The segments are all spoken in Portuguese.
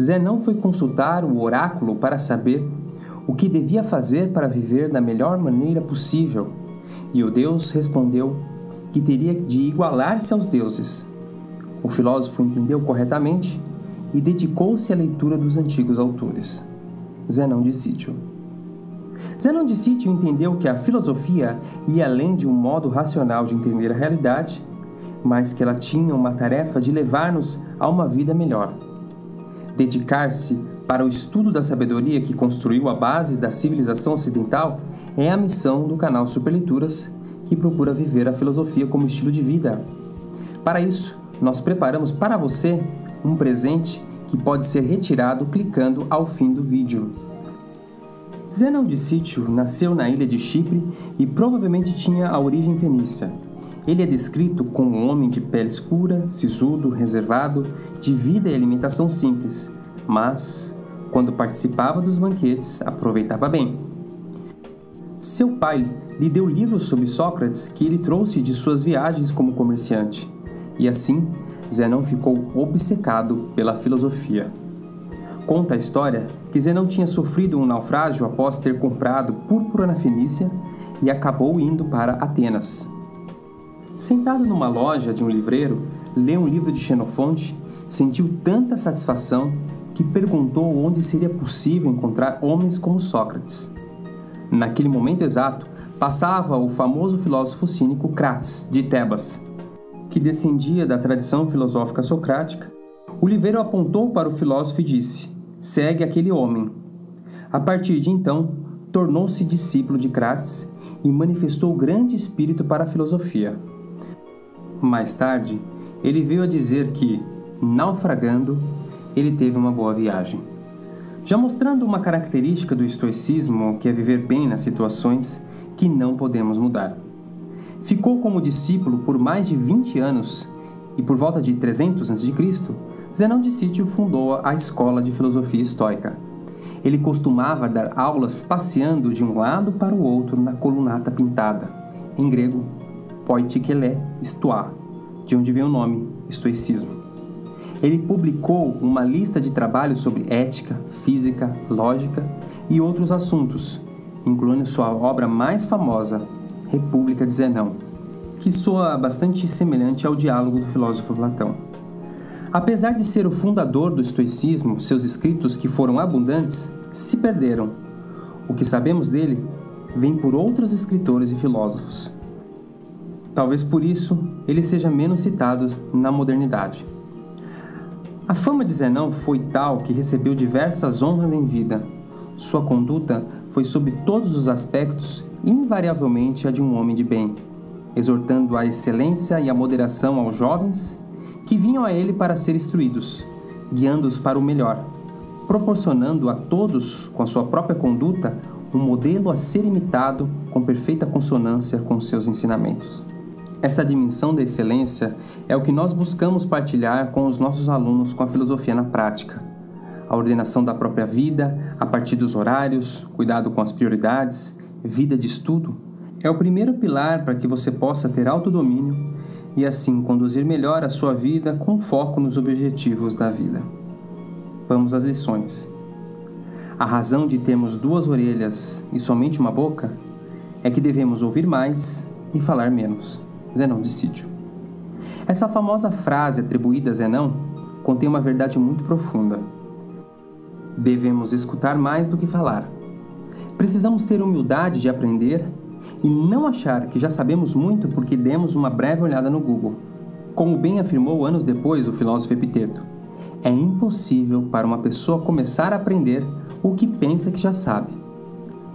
Zenão foi consultar o oráculo para saber o que devia fazer para viver da melhor maneira possível, e o deus respondeu que teria de igualar-se aos deuses. O filósofo entendeu corretamente e dedicou-se à leitura dos antigos autores. Zenão de Cítio. Zenão de Cítio entendeu que a filosofia ia além de um modo racional de entender a realidade, mas que ela tinha uma tarefa de levar-nos a uma vida melhor. Dedicar-se para o estudo da sabedoria que construiu a base da civilização ocidental é a missão do canal Superleituras, que procura viver a filosofia como estilo de vida. Para isso, nós preparamos para você um presente que pode ser retirado clicando ao fim do vídeo. Zenão de Cítio nasceu na ilha de Chipre e provavelmente tinha a origem fenícia. Ele é descrito como um homem de pele escura, sisudo, reservado, de vida e alimentação simples, mas, quando participava dos banquetes, aproveitava bem. Seu pai lhe deu livros sobre Sócrates que ele trouxe de suas viagens como comerciante, e assim, Zenão ficou obcecado pela filosofia. Conta a história que Zenão tinha sofrido um naufrágio após ter comprado púrpura na Fenícia e acabou indo para Atenas. Sentado numa loja de um livreiro, leu um livro de Xenofonte, sentiu tanta satisfação que perguntou onde seria possível encontrar homens como Sócrates. Naquele momento exato, passava o famoso filósofo cínico Crates de Tebas, que descendia da tradição filosófica socrática. O livreiro apontou para o filósofo e disse: "Segue aquele homem". A partir de então, tornou-se discípulo de Crates e manifestou grande espírito para a filosofia. Mais tarde, ele veio a dizer que, naufragando, ele teve uma boa viagem. Já mostrando uma característica do estoicismo, que é viver bem nas situações que não podemos mudar. Ficou como discípulo por mais de 20 anos e, por volta de 300 a.C., Zenão de Cítio fundou a Escola de Filosofia Estoica. Ele costumava dar aulas passeando de um lado para o outro na colunata pintada, em grego, poiquilê stoá, de onde vem o nome, estoicismo. Ele publicou uma lista de trabalhos sobre ética, física, lógica e outros assuntos, incluindo sua obra mais famosa, República de Zenão, que soa bastante semelhante ao diálogo do filósofo Platão. Apesar de ser o fundador do estoicismo, seus escritos, que foram abundantes, se perderam. O que sabemos dele vem por outros escritores e filósofos. Talvez por isso ele seja menos citado na modernidade. A fama de Zenão foi tal que recebeu diversas honras em vida. Sua conduta foi, sob todos os aspectos, invariavelmente a de um homem de bem, exortando a excelência e a moderação aos jovens que vinham a ele para ser instruídos, guiando-os para o melhor, proporcionando a todos, com a sua própria conduta, um modelo a ser imitado com perfeita consonância com seus ensinamentos. Essa dimensão da excelência é o que nós buscamos partilhar com os nossos alunos com a filosofia na prática. A ordenação da própria vida, a partir dos horários, cuidado com as prioridades, vida de estudo, é o primeiro pilar para que você possa ter autodomínio e assim conduzir melhor a sua vida com foco nos objetivos da vida. Vamos às lições. A razão de termos duas orelhas e somente uma boca é que devemos ouvir mais e falar menos. Zenão de Cítio. Essa famosa frase atribuída a Zenão contém uma verdade muito profunda. Devemos escutar mais do que falar. Precisamos ter humildade de aprender e não achar que já sabemos muito porque demos uma breve olhada no Google. Como bem afirmou anos depois o filósofo Epicteto, é impossível para uma pessoa começar a aprender o que pensa que já sabe.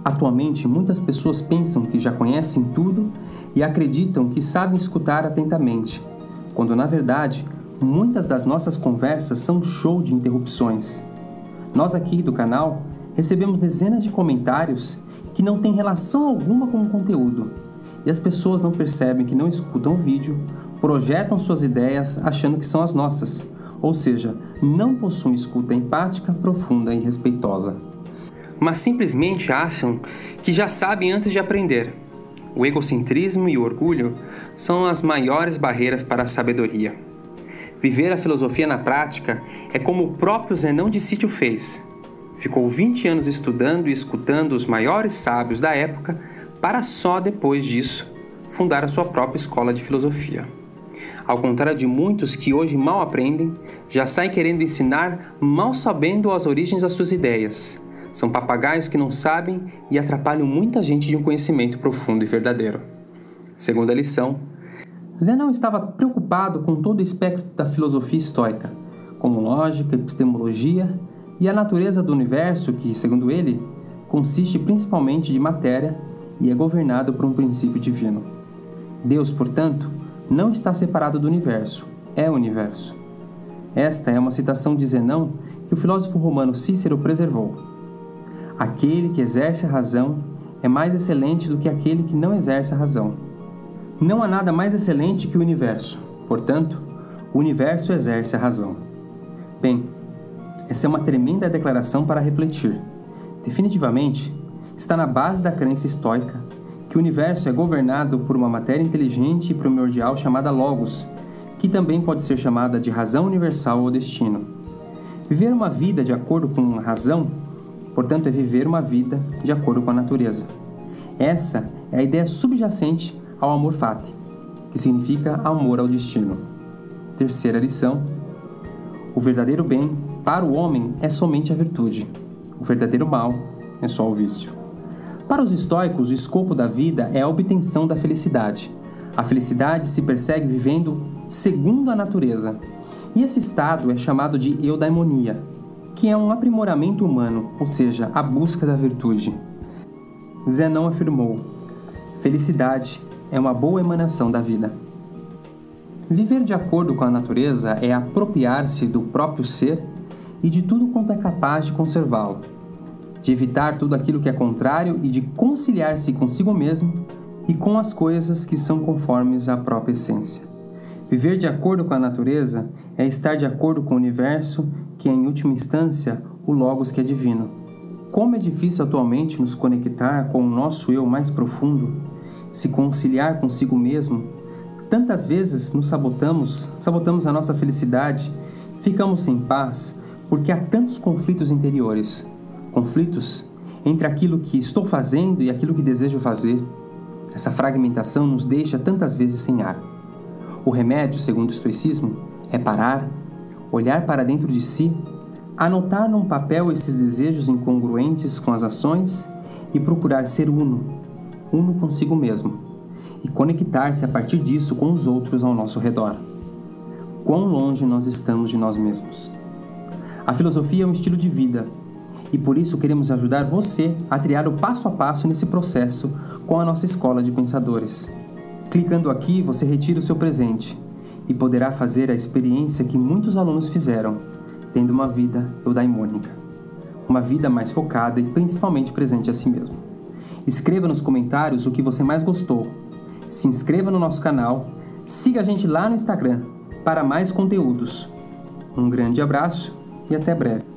Atualmente, muitas pessoas pensam que já conhecem tudo e acreditam que sabem escutar atentamente, quando na verdade, muitas das nossas conversas são um show de interrupções. Nós aqui do canal recebemos dezenas de comentários que não têm relação alguma com o conteúdo e as pessoas não percebem que não escutam o vídeo, projetam suas ideias achando que são as nossas, ou seja, não possuem escuta empática, profunda e respeitosa. Mas simplesmente acham que já sabem antes de aprender. O egocentrismo e o orgulho são as maiores barreiras para a sabedoria. Viver a filosofia na prática é como o próprio Zenão de Cítio fez. Ficou 20 anos estudando e escutando os maiores sábios da época para só depois disso fundar a sua própria escola de filosofia. Ao contrário de muitos que hoje mal aprendem, já saem querendo ensinar mal sabendo as origens das suas ideias. São papagaios que não sabem e atrapalham muita gente de um conhecimento profundo e verdadeiro. Segunda lição. Zenão estava preocupado com todo o espectro da filosofia estoica, como lógica, epistemologia e a natureza do universo que, segundo ele, consiste principalmente de matéria e é governado por um princípio divino. Deus, portanto, não está separado do universo, é o universo. Esta é uma citação de Zenão que o filósofo romano Cícero preservou. Aquele que exerce a razão é mais excelente do que aquele que não exerce a razão. Não há nada mais excelente que o universo, portanto, o universo exerce a razão. Bem, essa é uma tremenda declaração para refletir. Definitivamente, está na base da crença estoica que o universo é governado por uma matéria inteligente e primordial chamada Logos, que também pode ser chamada de razão universal ou destino. Viver uma vida de acordo com a razão, portanto, é viver uma vida de acordo com a natureza. Essa é a ideia subjacente ao amor fati, que significa amor ao destino. Terceira lição. O verdadeiro bem para o homem é somente a virtude. O verdadeiro mal é só o vício. Para os estoicos, o escopo da vida é a obtenção da felicidade. A felicidade se persegue vivendo segundo a natureza. E esse estado é chamado de eudaimonia, que é um aprimoramento humano, ou seja, a busca da virtude. Zenão afirmou: felicidade é uma boa emanação da vida. Viver de acordo com a natureza é apropriar-se do próprio ser e de tudo quanto é capaz de conservá-lo, de evitar tudo aquilo que é contrário e de conciliar-se consigo mesmo e com as coisas que são conformes à própria essência. Viver de acordo com a natureza é estar de acordo com o universo, que é, em última instância, o Logos, que é divino. Como é difícil atualmente nos conectar com o nosso eu mais profundo, se conciliar consigo mesmo, tantas vezes nos sabotamos a nossa felicidade, ficamos sem paz, porque há tantos conflitos interiores, conflitos entre aquilo que estou fazendo e aquilo que desejo fazer. Essa fragmentação nos deixa tantas vezes sem ar. O remédio, segundo o estoicismo, é parar, olhar para dentro de si, anotar num papel esses desejos incongruentes com as ações e procurar ser uno consigo mesmo, e conectar-se a partir disso com os outros ao nosso redor. Quão longe nós estamos de nós mesmos! A filosofia é um estilo de vida, e por isso queremos ajudar você a trilhar o passo a passo nesse processo com a nossa escola de pensadores. Clicando aqui, você retira o seu presente e poderá fazer a experiência que muitos alunos fizeram, tendo uma vida eudaimônica, uma vida mais focada e principalmente presente a si mesmo. Escreva nos comentários o que você mais gostou, se inscreva no nosso canal, siga a gente lá no Instagram para mais conteúdos. Um grande abraço e até breve.